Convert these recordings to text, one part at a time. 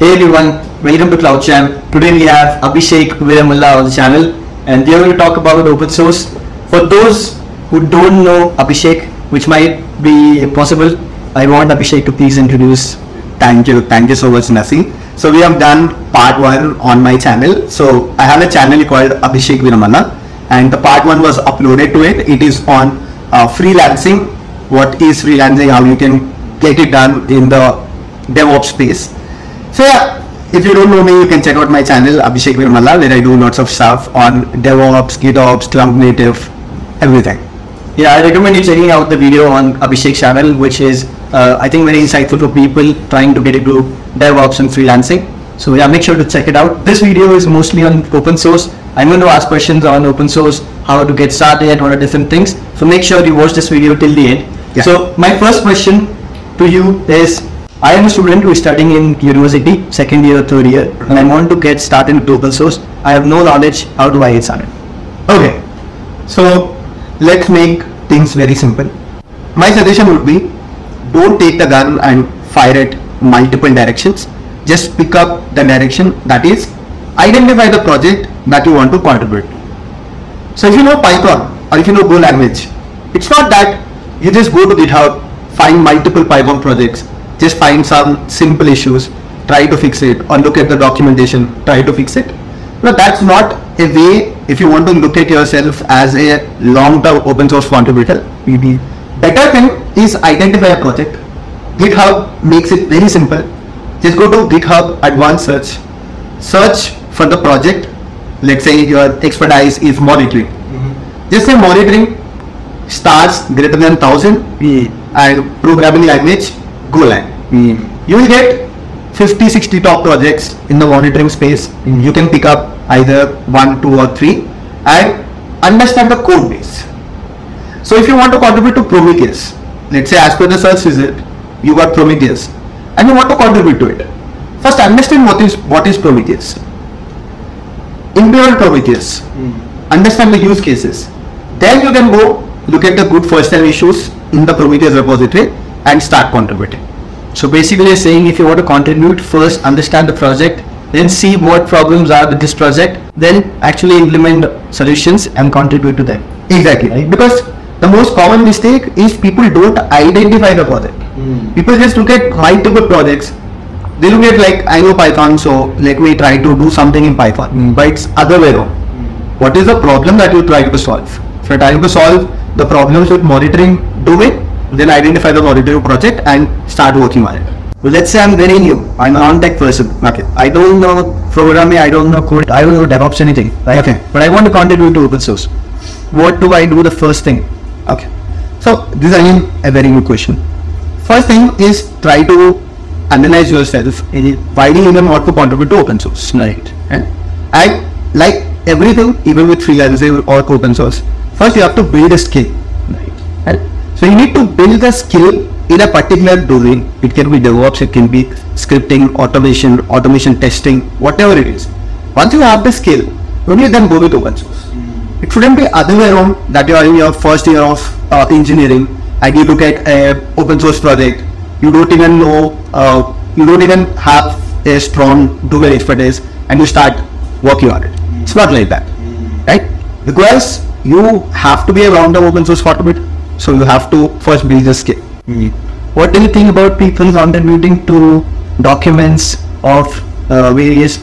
Hey everyone, welcome to CloudChamp. Today we have Abhishek Veeramalla on the channel and they are going to talk about open source. For those who don't know Abhishek, which might be possible, I want Abhishek to please introduce. Thank you so much, Nasi. So we have done part 1 on my channel. So I have a channel called Abhishek Veeramalla and the part 1 was uploaded to it. It is on freelancing, what is freelancing, how you can get it done in the DevOps space. So yeah, if you don't know me, you can check out my channel Abhishek Veeramalla, where I do lots of stuff on DevOps, GitOps, Cloud Native, everything. Yeah, I recommend you checking out the video on Abhishek's channel, which is I think very insightful for people trying to get into DevOps and freelancing. So yeah, make sure to check it out. This video is mostly on open source. I'm going to ask questions on open source, how to get started, what are different things. So make sure you watch this video till the end. Yeah. So my first question to you is, I am a student who is studying in university, second year, third year, and I want to get started with open source. I have no knowledge. How do I get started? Okay, so let's make things very simple. My suggestion would be, don't take the gun and fire it multiple directions. Just pick up the direction, that is, identify the project that you want to contribute. So if you know Python or if you know Go language, it's not that you just go to GitHub, find multiple Python projects, just find some simple issues, try to fix it, or look at the documentation, try to fix it. No, that's not a way. If you want to look at yourself as a long-term open source contributor, maybe better thing is identify a project. GitHub makes it very simple. Just go to GitHub advanced search, search for the project. Let's say your expertise is monitoring. Just say monitoring, stars greater than 1000, and programming language Golang. You will get 50-60 top projects in the monitoring space. You can pick up either 1, 2 or 3 and understand the code base. So if you want to contribute to Prometheus, let's say as per the search result you got Prometheus and you want to contribute to it, first understand what is Prometheus, implement Prometheus, understand the use cases, then you can go look at the good first time issues in the Prometheus repository and start contributing. So basically they're saying, if you want to contribute, first understand the project, then see what problems are with this project, then actually implement solutions and contribute to them. Exactly, right? Because the most common mistake is people don't identify the project. People just look at multiple projects. They look at like, I know Python, so let me try to do something in Python. But it's other way around. What is the problem that you try to solve? If you're trying to solve the problems with monitoring, do it. Then identify the monitoring project and start working on it. Well, let's say I'm very new, I'm a non-tech person, okay, I don't know programming, I don't know code, I don't know DevOps anything, right? Okay. But I want to contribute to open source. What do I do the first thing? Okay, so this is again a very good question. First thing is try to analyze yourself, why do you even want to contribute to open source? Right. And like everything, even with freelancing or open source, first you have to build a skill. So you need to build the skill in a particular domain. It can be DevOps, it can be scripting, automation testing, whatever it is. Once you have the skill, only then go with open source. It shouldn't be other way around that you are in your first year of engineering and you look at an open source project. You don't even know, you don't even have a strong domain expertise and you start working on it. It's not like that, right? Because you have to be a round of open source contributor. So you have to first build the skill. What do you think about people contributing to documents of various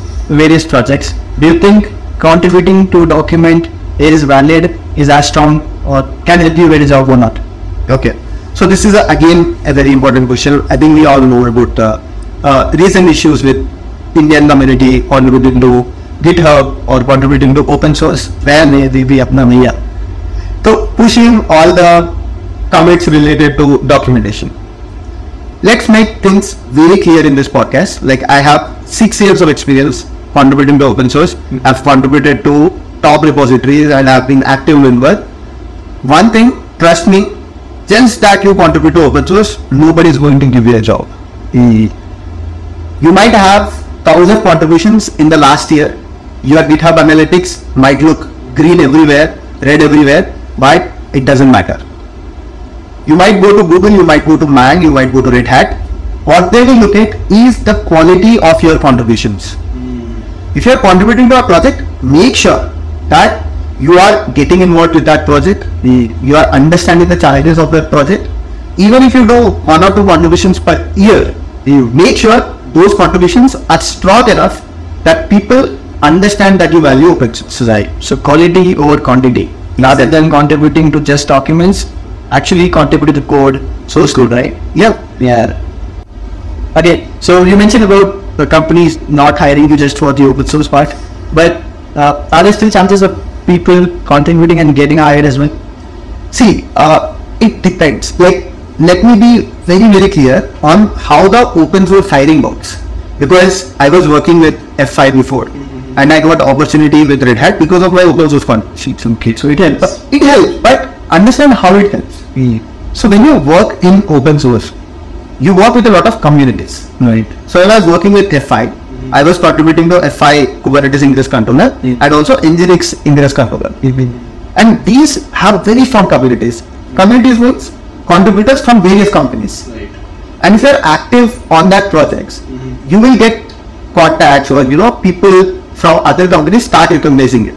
projects? Do you think contributing to document is valid, is as strong, or can help you get a job or not? Okay, so this is again a very important question. I think we all know about recent issues with Indian community contributing to GitHub or contributing to open source. Where may they be apna miya? So pushing all the comments related to documentation. Let's make things very clear in this podcast. Like, I have 6 years of experience contributing to open source. I've contributed to top repositories and I've been active in work. One thing, trust me, just that you contribute to open source, nobody is going to give you a job. You might have thousands of contributions in the last year. Your GitHub analytics might look green everywhere, red everywhere, but it doesn't matter. You might go to Google, you might go to Man, you might go to Red Hat, what they will look at is the quality of your contributions. If you are contributing to a project, make sure that you are getting involved with that project, you are understanding the challenges of that project. Even if you do 1 or 2 contributions per year, you make sure those contributions are strong enough that people understand that you value open society. So quality over quantity. Rather than contributing to just documents, actually contribute to the code, source code, right? Yeah. Okay, so you mentioned about the companies not hiring you just for the open source part, but are there still chances of people contributing and getting hired as well? See, it depends. Like, let me be very clear on how the open source hiring works, because I was working with F5 before, and I got opportunity with Red Hat because of my open source contributions. Okay, so it helps. It helps, but understand how it helps. So when you work in open source, you work with a lot of communities. Right. So when I was working with F5, I was contributing to F5 Kubernetes ingress controller and also Nginx ingress controller. And these have very strong communities. Communities means contributors from various companies. Right. And if you are active on that projects, you will get contacts or people from other companies start recognizing it.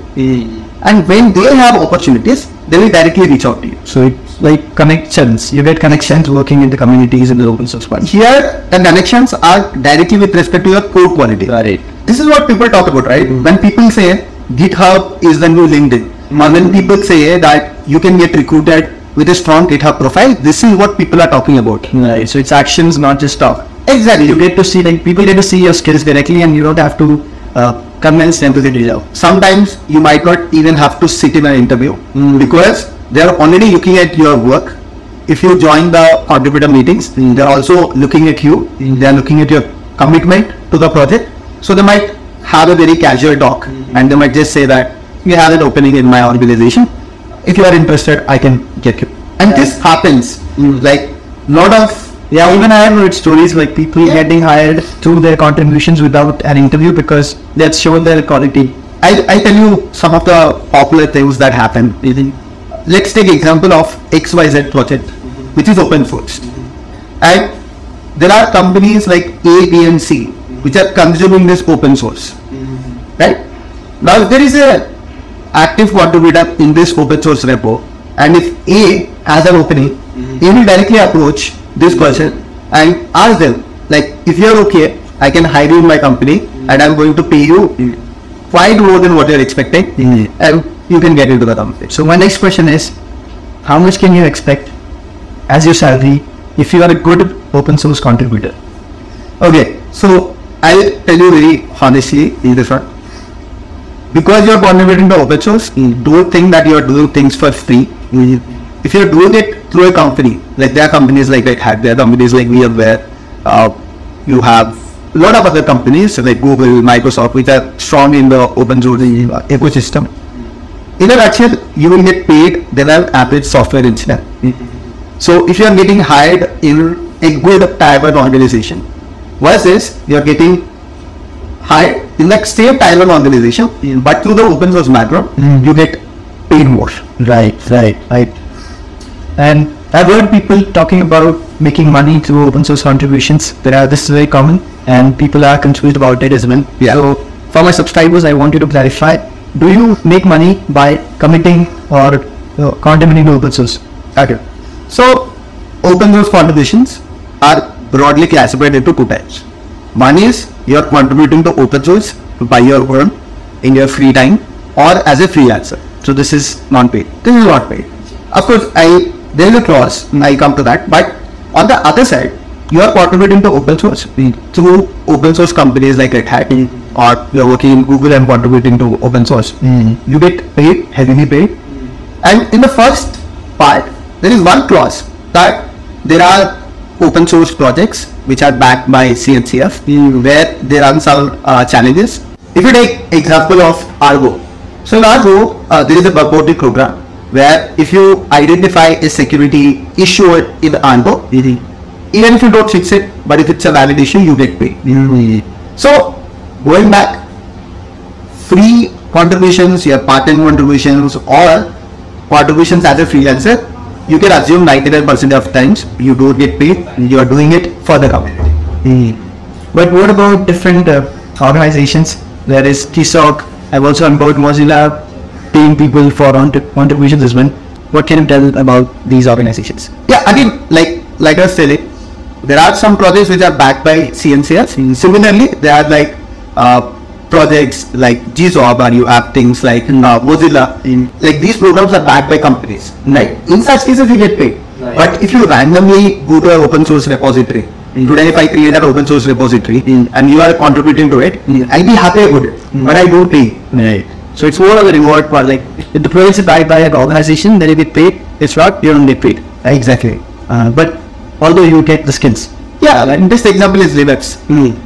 And when they have opportunities, they will directly reach out to you. So it's like connections. You get connections working in the communities in the open source part. Here, the connections are directly with respect to your code quality. Right. This is what people talk about, right? When people say GitHub is the new LinkedIn, when people say that you can get recruited with a strong GitHub profile, this is what people are talking about. Right. So it's actions, not just talk. Exactly. You get to see, like, people get to see your skills directly, and you don't have to convince them to get it out. Sometimes you might not even have to sit in an interview because they are already looking at your work. If you join the contributor meetings, they are also looking at you. They are looking at your commitment to the project. So they might have a very casual talk and they might just say that you have an opening in my organization. If you are interested, I can get you. And this happens. Like lot of even I have heard stories like people getting hired through their contributions without an interview because they've shown their quality. I tell you some of the popular things that happen. Let's take example of XYZ project, which is open source. And there are companies like A, B and C, which are consuming this open source. Right? Now if there is a active contributor in this open source repo, and if A has an opening, A will directly approach this person and ask them, like, if you're okay, I can hire you in my company and I'm going to pay you quite more than what you're expecting and you can get into the company. So my next question is, how much can you expect as your salary if you are a good open source contributor? Okay, so I'll tell you very honestly in this one. Because you're contributing to open source, don't think that you're doing things for free. If you're doing it through a company, like there are companies like Red Hat, there are companies like VMware, you have a lot of other companies like Google, Microsoft, which are strong in the open source ecosystem. In a nutshell, you will get paid than an average software engineer. So if you are getting hired in a good type of organization, versus you are getting hired in like same type of organization, but through the open source macro, you get paid more. Right. And I've heard people talking about making money through open source contributions. This is very common and people are confused about it as well. So for my subscribers, I want you to clarify, do you make money by committing or contributing to open source? Okay. So open source contributions are broadly classified into 2 types. One is you are contributing to open source by your own in your free time or as a freelancer. So this is non-paid. This is not paid. Of course, there is a clause, I come to that, but on the other side, you are contributing to open source through open source companies like Red Hat, or you are working in Google and contributing to open source. You get paid, heavily paid. And in the first part, there is one clause that there are open source projects which are backed by CNCF, where they run some challenges. If you take example of Argo, so in Argo, there is a purported program where if you identify a security issue in Argo, even if you don't fix it, but if it's a valid issue, you get paid. So going back, free contributions, your part-time contributions or contributions as a freelancer, you can assume 99% of times you don't get paid, you are doing it for the community. But what about different organizations? There is TSOC. I've also onboard Mozilla, paying people for contributions as well. What can you tell about these organizations? Yeah, again, like I was telling, there are some projects which are backed by CNCF. Similarly, there are like projects like GSOB or you have things like Mozilla. Like these programs are backed by companies. Right. In such cases, you get paid. Right. But if you randomly go to an open source repository, today if I create an open source repository and you are contributing to it, I'll be happy about it, but I don't pay. Right. So it's more of a reward for like, if the project is backed by an organization, then you get paid. It's not, you don't get paid. Exactly. But although you get the skills. Yeah, like this example is Linux.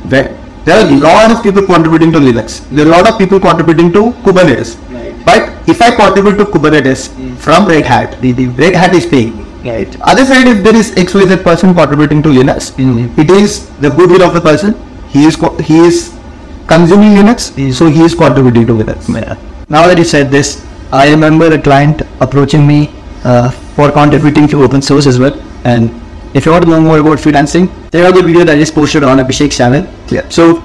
There are a lot of people contributing to Linux. There are a lot of people contributing to Kubernetes. Right. But if I contribute to Kubernetes from Red Hat, the Red Hat is paying me. Right. Other side, if there is XYZ person contributing to Linux, it is the goodwill of the person. He is consuming Linux, so he is contributing to Linux. Yeah. Now that you said this, I remember a client approaching me for contributing to open source as well. And if you want to know more about freelancing, there are the videos that I just posted on Abhishek's channel. Yeah. So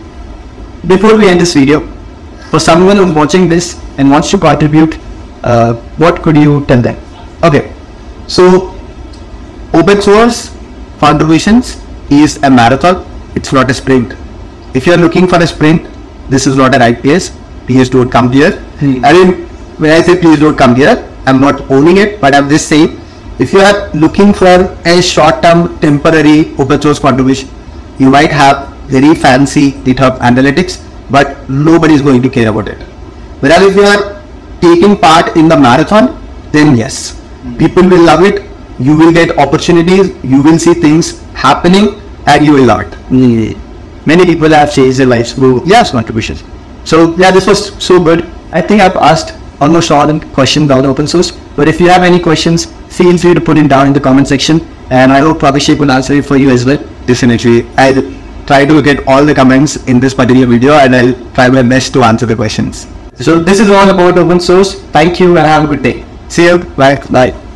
before we end this video, for someone who's watching this and wants to contribute, what could you tell them? Okay. So open source contributions is a marathon, it's not a sprint. If you are looking for a sprint, this is not a right place. Please don't come here. I mean, when I say please don't come here, I'm not owning it, but I'm just saying, if you are looking for a short-term temporary open source contribution, you might have very fancy GitHub analytics, but nobody is going to care about it. Whereas if you are taking part in the marathon, then yes, people will love it. You will get opportunities, you will see things happening, and you will not. Many people have changed their lives through contributions. So yeah, this was so good. I think I've asked almost all the questions about open source, but if you have any questions, feel free to put it down in the comment section, and I hope Abhishek will answer it for you as well. Definitely. I'll try to get all the comments in this particular video, and I'll try my best to answer the questions. So this is all about open source. Thank you and have a good day. See you. Bye. Bye.